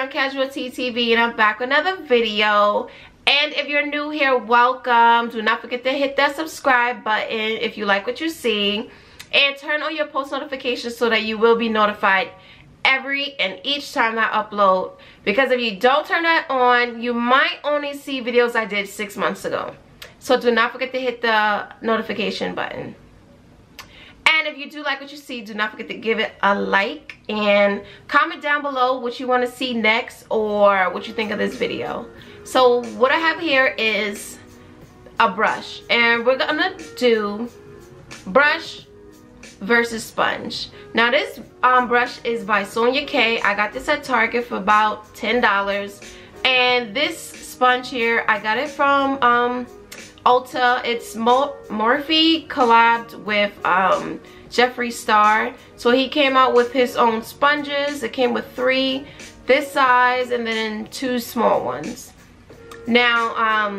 Uncasual TTV, and I'm back with another video. And if you're new here, welcome. Do not forget to hit that subscribe button if you like what you see, and turn on your post notifications so that you will be notified every and each time I upload, because if you don't turn that on, you might only see videos I did 6 months ago. So do not forget to hit the notification button. And if you do like what you see, do not forget to give it a like and comment down below what you want to see next or what you think of this video. So what I have here is a brush, and we're gonna do brush versus sponge. Now this brush is by Sonia K. I got this at Target for about $10, and this sponge here I got it from Ulta. It's Morphe collabed with Jeffree Star, so he came out with his own sponges. It came with three, this size, and then two small ones. Now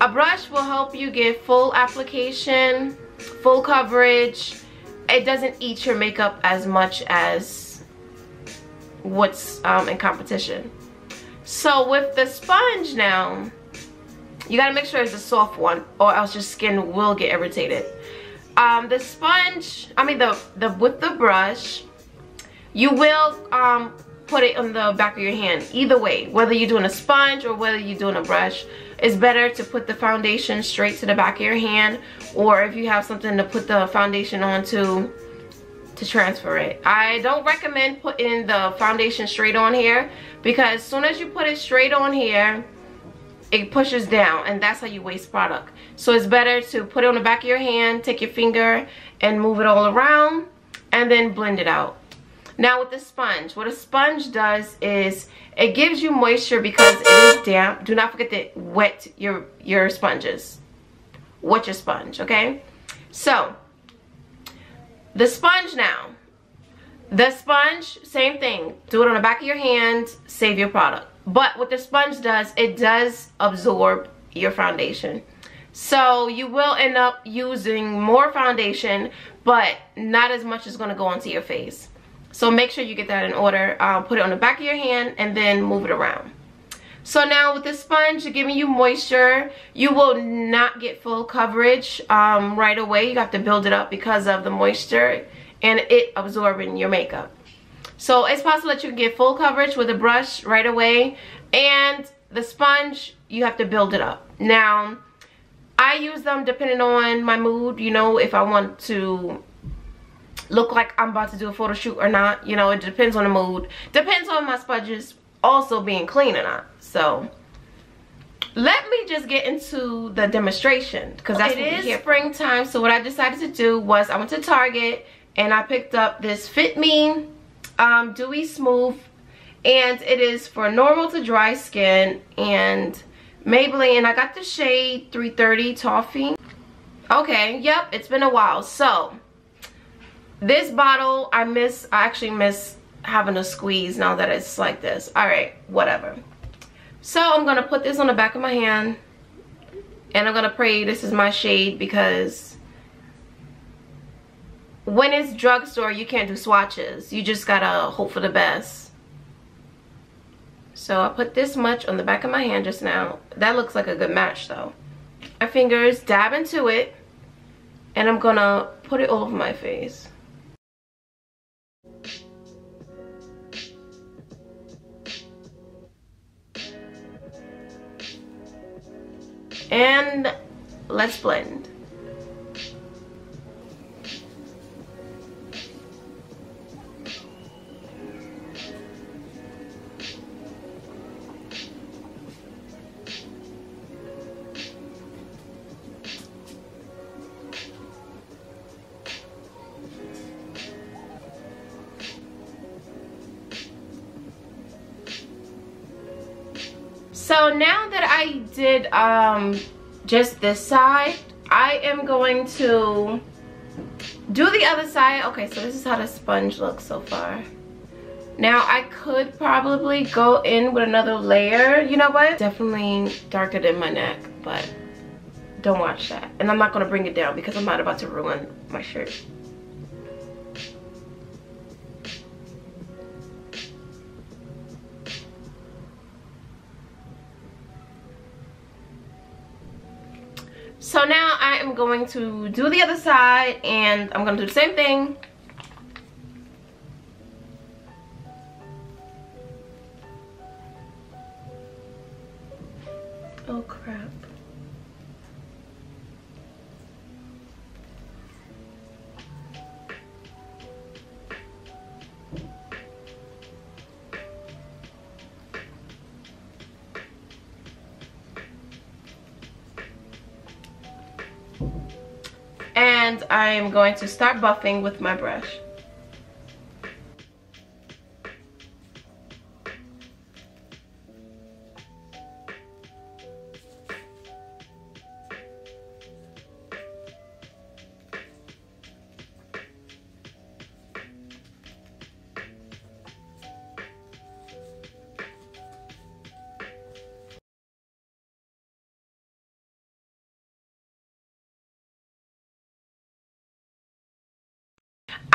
a brush will help you get full application, full coverage. It doesn't eat your makeup as much as what's in competition. So with the sponge now, you gotta make sure it's a soft one, or else your skin will get irritated. With the brush, you will put it on the back of your hand. Either way, whether you're doing a sponge or whether you're doing a brush, it's better to put the foundation straight to the back of your hand, or if you have something to put the foundation onto to transfer it. I don't recommend putting the foundation straight on here, because as soon as you put it straight on here, it pushes down, and that's how you waste product. So it's better to put it on the back of your hand, take your finger and move it all around, and then blend it out. Now with the sponge, what a sponge does is it gives you moisture because it is damp. Do not forget to wet your sponges. Wet your sponge, okay? So the sponge now. The sponge, same thing. Do it on the back of your hand, save your product. But what the sponge does, it does absorb your foundation. So you will end up using more foundation, but not as much is going to go onto your face. So make sure you get that in order. Put it on the back of your hand and then move it around. So now with the sponge, giving you moisture, you will not get full coverage right away. You have to build it up because of the moisture and it absorbing your makeup. So it's possible that you can get full coverage with a brush right away, and the sponge, you have to build it up. Now, I use them depending on my mood, you know, if I want to look like I'm about to do a photo shoot or not. You know, it depends on the mood. Depends on my sponges also being clean or not. So let me just get into the demonstration, because that's what it is. Springtime, so what I decided to do was I went to Target and I picked up this Fit Me dewy smooth, and it is for normal to dry skin, and Maybelline, and I got the shade 330 toffee. Okay, yep, it's been a while. So this bottle, I actually miss having a squeeze now that it's like this. All right, whatever. So I'm gonna put this on the back of my hand, and I'm gonna pray this is my shade, because when it's drugstore, you can't do swatches. You just gotta hope for the best. So I put this much on the back of my hand just now. That looks like a good match though. My fingers dab into it, and I'm gonna put it all over my face. And let's blend. So now that I did just this side, I am going to do the other side. Okay, so this is how the sponge looks so far. Now I could probably go in with another layer. You know what? Definitely darker than my neck, but don't watch that. And I'm not going to bring it down because I'm not about to ruin my shirt. So now I am going to do the other side, and I'm going to do the same thing. Oh crap. And I am going to start buffing with my brush.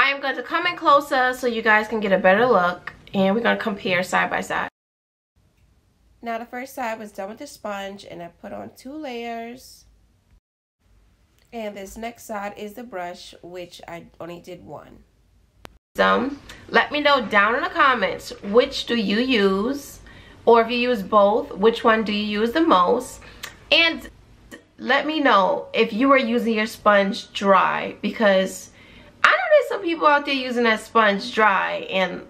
I'm going to come in closer so you guys can get a better look, and we're going to compare side by side. Now the first side was done with the sponge, and I put on 2 layers, and this next side is the brush, which I only did 1. So let me know down in the comments, which do you use, or if you use both, which one do you use the most? And let me know if you are using your sponge dry, because some people out there using that sponge dry, and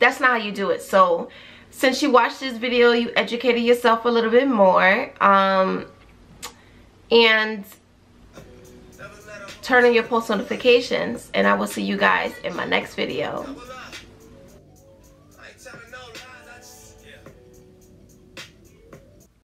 that's not how you do it. So since you watched this video, you educated yourself a little bit more, and turn on your post notifications, and I will see you guys in my next video.